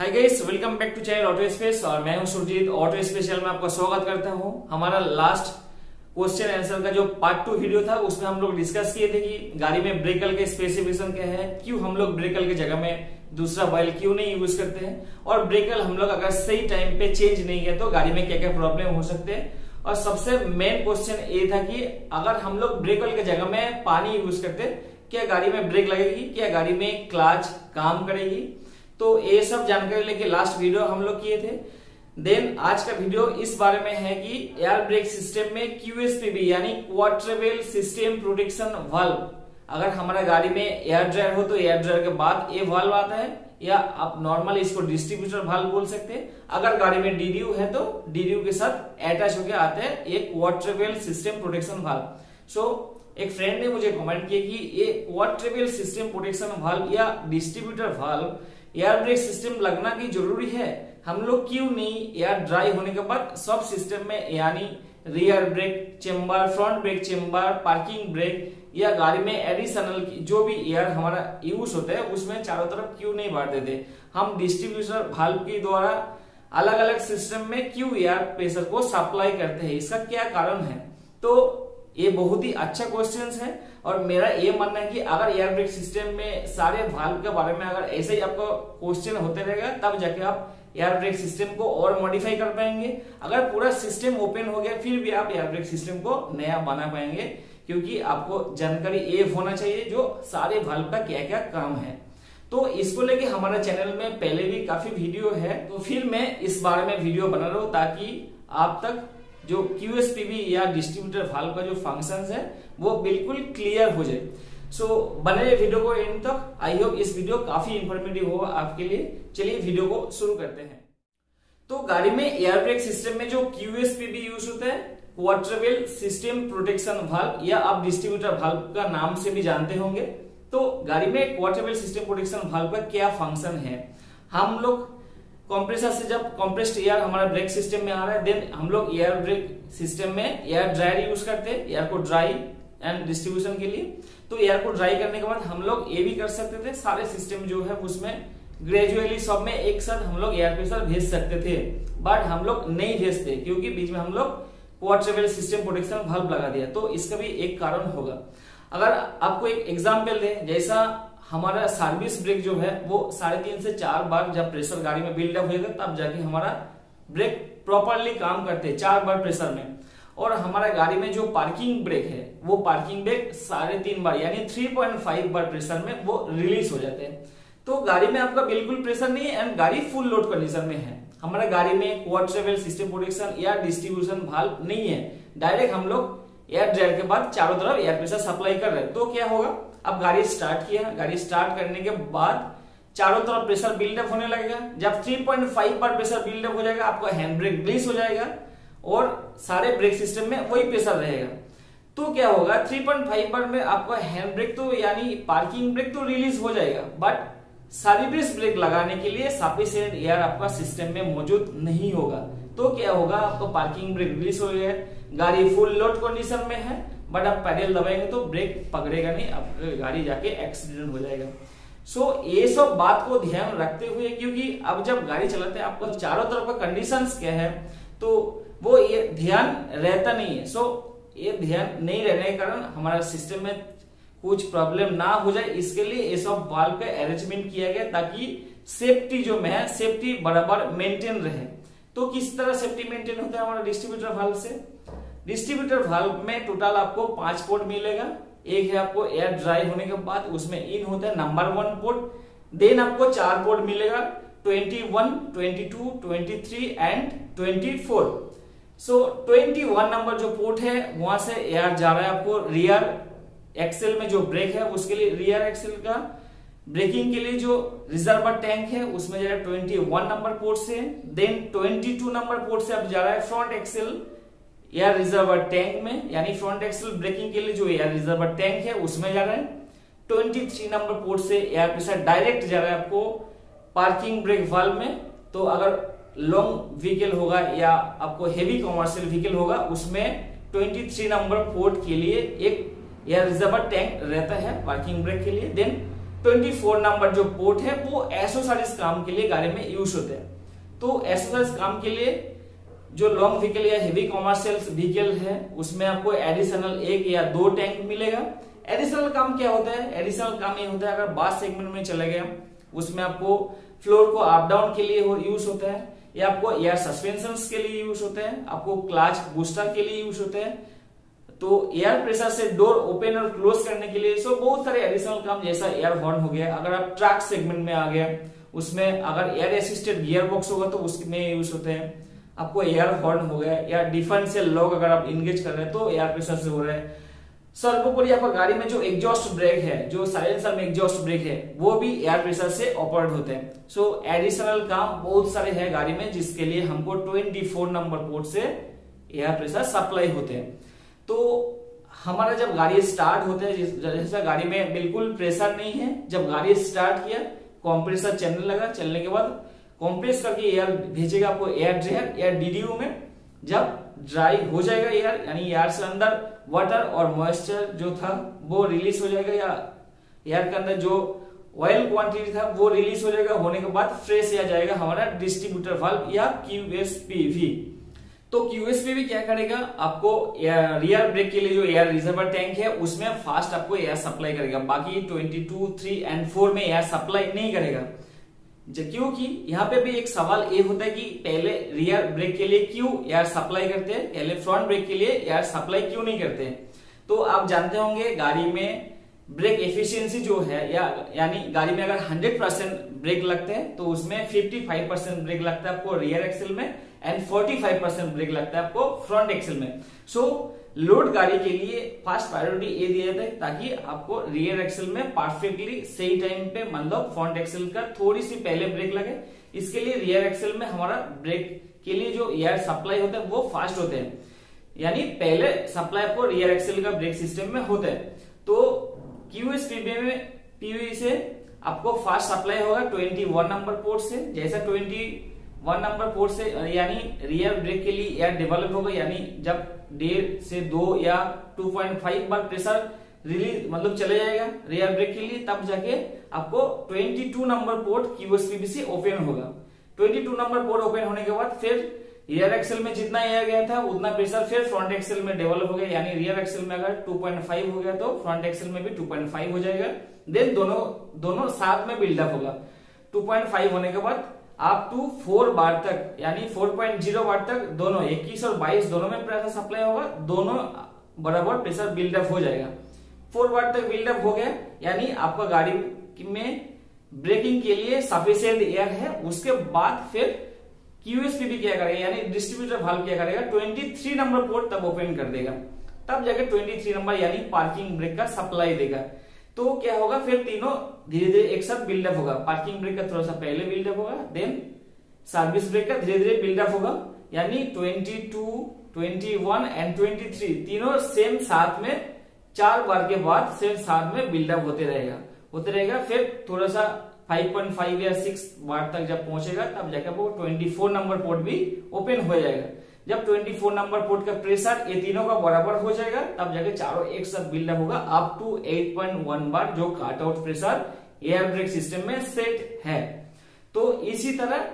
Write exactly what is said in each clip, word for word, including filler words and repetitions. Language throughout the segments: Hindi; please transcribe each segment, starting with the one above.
Hi guys, welcome back to channel auto space और मैं हूं सुरजीत। ऑटो स्पेस चैनल में आपका स्वागत करता हूं। हमारा लास्ट क्वेश्चन आंसर का जो पार्ट टू वीडियो था उसमें हम लोग डिस्कस किए थे कि गाड़ी में ब्रेकल के स्पेसिफिकेशन क्या है, क्यों हम लोग ब्रेकल की जगह में दूसरा वाइल क्यों नहीं यूज करते हैं और ब्रेकल हम लोग अगर सही टाइम पे चेंज नहीं है तो गाड़ी में क्या क्या प्रॉब्लम हो सकते हैं। और सबसे मेन क्वेश्चन ये था कि अगर हम लोग ब्रेकल की जगह में पानी यूज करते क्या गाड़ी में ब्रेक लगेगी, क्या गाड़ी में क्लच काम करेगी। तो ये सब जानकारी लेके लास्ट वीडियो हम लोग किए थे। देन आज का वीडियो इस बारे में है कि एयर ब्रेक सिस्टम में क्यूएसपीवी यानी क्वार्टरवेल सिस्टम प्रोटेक्शन वाल्व, अगर हमारा गाड़ी में एयर ड्रायर हो तो एयर ड्रायर के बाद ये वाल्व आता है या आप नॉर्मल इसको डिस्ट्रीब्यूटर वाल्व बोल सकते हैं। अगर गाड़ी में डीडीयू है तो डीडीयू के साथ अटैच होकर आते हैं एक quadruple system protection valve. So एक फ्रेंड ने मुझे कमेंट किया कि ये क्वार्टरवेल सिस्टम प्रोटेक्शन वाल्व या distributor valve air brake system लगना की जरूरी है, हम लोग क्यों नहीं एयर ड्राई होने के बाद सब सिस्टम में यानी rear brake chamber, front brake chamber, parking brake या गाड़ी में एडिशनल जो भी एयर हमारा यूज होता है उसमें चारों तरफ क्यों नहीं बांट देते, हम डिस्ट्रीब्यूटर वाल्व के द्वारा अलग अलग सिस्टम में क्यों एयर प्रेशर को सप्लाई करते हैं, इसका क्या कारण है। तो ये बहुत ही अच्छा क्वेश्चन है और मेरा ये मानना है कि अगर एयर ब्रेक सिस्टम में सारे वाल्व के बारे में अगर ऐसे ही आपको क्वेश्चन होते रहेगा तब जाके आप एयर ब्रेक सिस्टम को और मॉडिफाई कर पाएंगे। अगर पूरा सिस्टम ओपन हो गया फिर भी आप एयर ब्रेक सिस्टम को नया बना पाएंगे, क्योंकि आपको जानकारी ये होना चाहिए जो सारे वाल्व का क्या क्या काम है। तो इसको लेके हमारा चैनल में पहले भी काफी वीडियो है, तो फिर मैं इस बारे में वीडियो बना रहा हूं ताकि आप तक जो क्यूएसपीवी या डिस्ट्रीब्यूटर वाल्व का जो फंक्शंस है वो बिल्कुल क्लियर हो जाए। सो so, बने रहिए वीडियो को एंड तक। आई होप इस वीडियो काफी इंफॉर्मेटिव होगा आपके लिए। चलिए वीडियो को शुरू करते हैं। तो गाड़ी में एयर ब्रेक सिस्टम में जो क्यूएसपीवी यूज होता है क्वार्टरवेल सिस्टम प्रोटेक्शन वाल्व या आप डिस्ट्रीब्यूटर वाल्व का नाम से भी जानते होंगे। तो गाड़ी में क्वार्टरवेल सिस्टम प्रोटेक्शन वाल्व का क्या फंक्शन है, हम लोग कंप्रेसर से जब कंप्रेस्ड एयर हमारा ब्रेक सिस्टम में आ रहा है देन हम लोग एयर ब्रेक सिस्टम में एयर ड्रायर यूज करते हैं एयर को ड्राई एंड डिस्ट्रीब्यूशन के लिए। तो एयर को ड्राई करने के बाद हम लोग ये भी कर सकते थे, सारे सिस्टम जो है उसमें ग्रेजुअली सब में एक साथ हम लोग एयर प्रेशर भेज सकते थे, बट हम लोग नहीं भेजते क्योंकि बीच में हम लोग क्वार्टरवेल सिस्टम प्रोटेक्शन वाल्व लगा दिया। तो इसका भी एक कारण होगा। अगर आपको एक एग्जाम्पल दें, जैसा हमारा सर्विस ब्रेक जो है वो साढ़े तीन से चार बार जब प्रेशर गाड़ी में बिल्डअप होगा तब जाके हमारा ब्रेक प्रॉपरली काम करते हैं चार बार प्रेशर में। और हमारा गाड़ी में जो पार्किंग ब्रेक है वो पार्किंग ब्रेक साढ़े तीन बार यानी तीन पॉइंट पाँच बार प्रेशर में वो रिलीज हो जाते हैं। तो गाड़ी में आपका बिल्कुल प्रेशर नहीं है एंड गाड़ी फुल लोड कंडीशन में है, हमारा गाड़ी में क्वार्टरवेल सिस्टम प्रोटेक्शन या डिस्ट्रीब्यूशन वाल्व नहीं है, डायरेक्ट हम लोग एयर ड्रायर के बाद चारों तरफ एयर प्रेशर सप्लाई कर रहे हैं। तो क्या होगा, अब गाड़ी स्टार्ट किया, गाड़ी स्टार्ट करने के बाद चारों तरफ प्रेशर बिल्डअप होने लगेगा। जब तीन पॉइंट पाँच बार प्रेशर बिल्डअप हो जाएगा आपका हैंड ब्रेक रिलीज हो जाएगा और सारे ब्रेक सिस्टम में वही प्रेशर रहेगा। तो क्या होगा, तीन पॉइंट पाँच बार में आपका हैंड ब्रेक तो यानी पार्किंग ब्रेक तो रिलीज हो जाएगा बट सर्विस ब्रेक लगाने के लिए सफिशिएंट एयर आपका सिस्टम में मौजूद नहीं होगा। तो क्या होगा, आपको पार्किंग ब्रेक रिलीज हो जाएगा, गाड़ी फुल लोड कंडीशन में है बट आप पैडल दबाएंगे तो ब्रेक पकड़ेगा नहीं, आपकी गाड़ी जाके एक्सीडेंट हो जाएगा। सो so, ये सब बात को ध्यान रखते हुए, क्योंकि अब जब गाड़ी चलाते हैं आपको चारों तरफ का कंडीशन क्या है तो वो ये ध्यान रहता नहीं है। सो ये ध्यान नहीं रहने के कारण हमारा सिस्टम में कुछ प्रॉब्लम ना हो जाए, इसके लिए ये सब वाल्व का अरेंजमेंट किया गया ताकि सेफ्टी जो में है सेफ्टी बराबर मेंटेन रहे। तो किस तरह सेफ्टी मेंटेन होता है हमारा डिस्ट्रीब्यूटर वाल्व से, डिस्ट्रीब्यूटर वाल्व में टोटल आपको पांच पोर्ट मिलेगा। एक है आपको एयर ड्राई होने के बाद उसमें इन होता है नंबर वन पोर्ट, देन आपको चार पोर्ट मिलेगा इक्कीस, बाईस, तेईस एंड चौबीस। सो so, इक्कीस नंबर जो पोर्ट है वहां से एयर जा रहा है आपको रियर एक्सेल में जो ब्रेक है उसके लिए, रियर एक्सेल का ब्रेकिंग के लिए जो रिजर्वर टैंक है उसमें जा रहा है इक्कीस नंबर पोर्ट से, देन बाईस नंबर पोर्ट से अब जा रहा है front axle air reservoir tank में यानी फ्रंट एक्सेल ब्रेकिंग के लिए जो एयर रिजर्वर टैंक है उसमें जा रहा है, तेईस नंबर पोर्ट से एयर प्रेशर डायरेक्ट जा रहा है आपको पार्किंग ब्रेक वाल्व में। तो अगर लॉन्ग व्हीकल होगा या आपको हेवी कॉमर्शियल व्हीकल होगा उसमें तेईस नंबर पोर्ट के लिए एक एयर रिजर्वर टैंक रहता है पार्किंग ब्रेक के लिए, देन चौबीस नंबर जो पोर्ट है वो एसओ सर्विस काम के लिए गाड़ी में यूज होते हैं। तो एसओ सर्विस काम के लिए जो लॉन्ग व्हीकल या हेवी कॉमर्शियल व्हीकल है उसमें आपको एडिशनल एक या दो टैंक मिलेगा। एडिशनल काम क्या होता है? एडिशनल काम ये होता है अगर बस सेगमेंट में चले गए उसमें आपको फ्लोर को अप डाउन के लिए यूज होता है, या आपको एयर सस्पेंशन के लिए यूज होते हैं, आपको क्लच बूस्टर के लिए यूज होते हैं, तो एयर प्रेशर से डोर ओपन और क्लोज करने के लिए। सो बहुत सारे एडिशनल काम जैसा एयर हॉर्न हो गया। अगर आप ट्रक सेगमेंट में आ गए उसमें अगर एयर असिस्टेड गियर बॉक्स होगा तो उसमें यूज होते हैं, आपको एयर हॉर्न हो गया, या डिफेंस से लॉग अगर आप इंगेज कर रहे हैं तो एयर प्रेशर से हो रहा है। सर्वोपरि आपका गाड़ी में जो एग्जॉस्ट ब्रेक है, जो साइलेंसर में एग्जॉस्ट ब्रेक है वो भी एयर प्रेशर से ऑपरेट होते हैं। सो एडिशनल काम बहुत सारे हैं गाड़ी में जिसके लिए हमको चौबीस नंबर पोर्ट से एयर प्रेशर सप्लाई होते हैं। तो हमारा जब गाड़ी स्टार्ट होते हैं, जैसा गाड़ी में बिल्कुल प्रेशर नहीं है, जब गाड़ी स्टार्ट किया कंप्रेसर चलने लगा, चलने के बाद कंप्रेस करके एयर भेजेगा आपको एयर ड्रायर या डीडीयू में। जब ड्राई हो जाएगा एयर यानी एयर से अंदर वाटर और मॉइस्चर जो था वो रिलीज हो जाएगा, या एयर के अंदर जो ऑयल क्वांटिटी था वो रिलीज हो जाएगा। होने के बाद फ्रेश एयर जाएगा हमारा डिस्ट्रीब्यूटर वाल्व या क्यूएसपीवी। तो क्यूएसपीवी क्या करेगा? आपको रियर ब्रेक के लिए जो एयर रिजर्वर टैंक है उसमें फास्ट आपको एयर सप्लाई करेगा, बाकी twenty two three and four में एयर सप्लाई नहीं करेगा। क्योंकि यहाँ पे भी एक सवाल ये होता है कि पहले रियर ब्रेक के लिए क्यों एयर सप्लाई करते हैं, पहले फ्रंट ब्रेक के लिए एयर सप्लाई क्यों नहीं करते हैं? तो आप जानते होंगे गाड़ी में ब्रेक एफिशिएंसी जो है या यानी गाड़ी में अगर हंड्रेड परसेंट ब्रेक लगते हैं तो उसमें पचपन परसेंट ब्रेक लगता है आपको रियर एक्सेल में एंड पैंतालीस परसेंट ब्रेक लगता है आपको फ्रंट एक्सेल में। सो लोड गाड़ी के लिए फर्स्ट प्रायोरिटी ये दिया जाता है ताकि आपको रियर एक्सेल में परफेक्टली सही टाइम पे मतलब फ्रंट एक्सेल का थोड़ी सी पहले ब्रेक लगे। इसके लिए रियर एक्सेल में हमारा ब्रेक के लिए जो एयर सप्लाई होता है वो फास्ट होते हैं, यानी पहले सप्लाई आपको रियर एक्सेल का ब्रेक सिस्टम में होता है। तो क्यूएसपीवी में पीवी से आपको फास्ट सप्लाई होगा इक्कीस नंबर पोर्ट से। जैसा इक्कीस नंबर पोर्ट से यानी रियर ब्रेक के लिए एयर डेवलप होगा, यानी जब डेढ़ से दो या दो पॉइंट पाँच बार प्रेशर रिलीज मतलब चले जाएगा रियर ब्रेक के लिए, तब जाके आपको बाईस नंबर पोर्ट क्यूएसपीवी से ओपन होगा। बाईस नंबर पोर्ट ओपन होने के बाद फिर रियर एक्सेल में जितना एयर गया था उतना प्रेशर फिर फ्रंट एक्सेल में डेवलप हो गया, यानी रियर एक्सेल में अगर टू पॉइंट फाइव हो गया तो फ्रंट एक्सेल में भी टू पॉइंट फाइव हो जाएगा। देन दोनों दोनों साथ में बिल्डअप होगा। टू पॉइंट फाइव होने के बाद आप टू फोर बार तक यानी फोर पॉइंट ज़ीरो बार तक दोनों इक्कीस और बाईस दोनों में प्रेशर सप्लाई होगा, दोनों बराबर प्रेशर बिल्डअप हो जाएगा। फोर बार तक बिल्डअप हो गया यानी आपका गाड़ी में ब्रेकिंग के लिए सफिशियंट एयर है। उसके बाद फिर क्यूएसपीवी क्या करेगा यानी डिस्ट्रीब्यूटर वाल्व क्या करेगा तेईस नंबर पोर्ट तब ओपन कर देगा, तब जाके तेईस नंबर यानी पार्किंग ब्रेक का सप्लाई देगा। तो क्या होगा फिर तीनों धीरे धीरे एक साथ बिल्डअप होगा, पार्किंग ब्रेक का थोड़ा सा पहले बिल्डअप होगा, देन सर्विस ब्रेक का धीरे धीरे बिल्डअप होगा, यानी बाईस, इक्कीस एंड तेईस तीनों सेम साथ में चार बार के बाद सेम साथ में बिल्डअप होते रहेगा होते रहेगा फिर थोड़ा सा फाइव पॉइंट फाइव या सिक्स बार तक जब पहुंचेगा तब जाकर वो चौबीस नंबर पोर्ट भी ओपन हो जाएगा। जब चौबीस नंबर पोर्ट का प्रेशर ये तीनों का बराबर हो जाएगा तब जाके चारों एक साथ बिल्डअप होगा अप टू आठ पॉइंट एक बार जो cut out pressure air brake system में सेट है। तो इसी तरह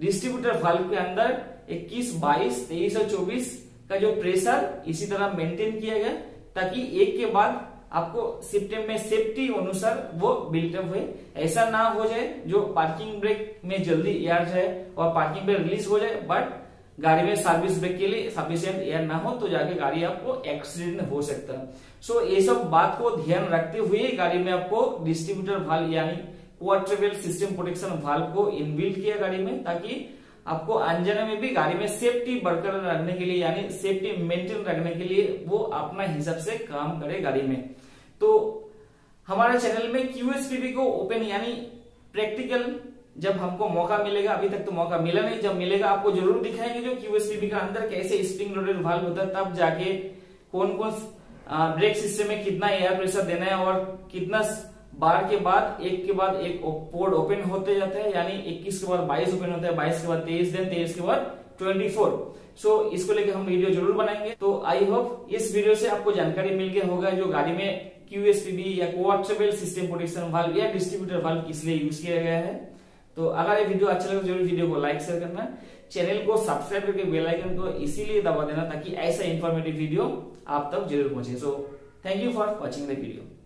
डिस्ट्रीब्यूटर वाल्व के अंदर इक्कीस, बाईस, तेईस और चौबीस का जो प्रेशर इसी तरह मेंटेन किया गया ताकि एक के बाद आपको सिस्टम में सेफ्टी अनुसार वो बिल्डअप हुए। ऐसा ना हो जाए जो पार्किंग ब्रेक में जल्दी एयर जाए और पार्किंग ब्रेक रिलीज हो जाए बट गाड़ी में सर्विस ब्रेक के लिए सफिशिएंट एयर ना हो तो जाके गाड़ी आपको एक्सीडेंट हो सकता है। सो ये सब बात को ध्यान रखते हुए गाड़ी में आपको डिस्ट्रीब्यूटर वाल्व यानी क्वार्टरवेल सिस्टम प्रोटेक्शन वाल्व को इनबिल्ट किया गाड़ी में ताकि आपको अनजाने में भी गाड़ी में सेफ्टी बरकरार रखने के लिए यानी सेफ्टी मेंटेन रखने के लिए वो अपना हिसाब से काम करे गाड़ी में। तो हमारे चैनल में क्यूएसपीवी को ओपन यानी प्रैक्टिकल जब हमको मौका मिलेगा, अभी तक तो मौका मिला नहीं, जब मिलेगा आपको जरूर दिखाएंगे जो क्यूएसपीवी का अंदर कैसे स्प्रिंग लोडेड वाल्व होता है, तब जाके कौन कौन ब्रेक सिस्टम में कितना एयर प्रेशर देना है और कितना बार के बाद एक के बाद एक पोर्ट ओपन होते जाता है, यानी इक्कीस के बाद बाईस ओपन होता है, बाईस के बाद तेईस, देन तेईस के बाद चौबीस। सो इसको लेकर हम वीडियो जरूर बनाएंगे। तो आई होप इस वीडियो से आपको जानकारी मिल गया होगा जो गाड़ी में क्यूएसपीवी या कोएक्सबल सिस्टम प्रोटेक्शन वाल्व या डिस्ट्रीब्यूटर वाल्व इसलिए यूज किया गया है। तो अगर ये वीडियो अच्छा लगे तो जरूर वीडियो को लाइक शेयर करना, चैनल को सब्सक्राइब करके बेल आइकन को इसीलिए दबा देना ताकि ऐसा इंफॉर्मेटिव वीडियो आप तक जरूर पहुंचे। So thank you for watching the video.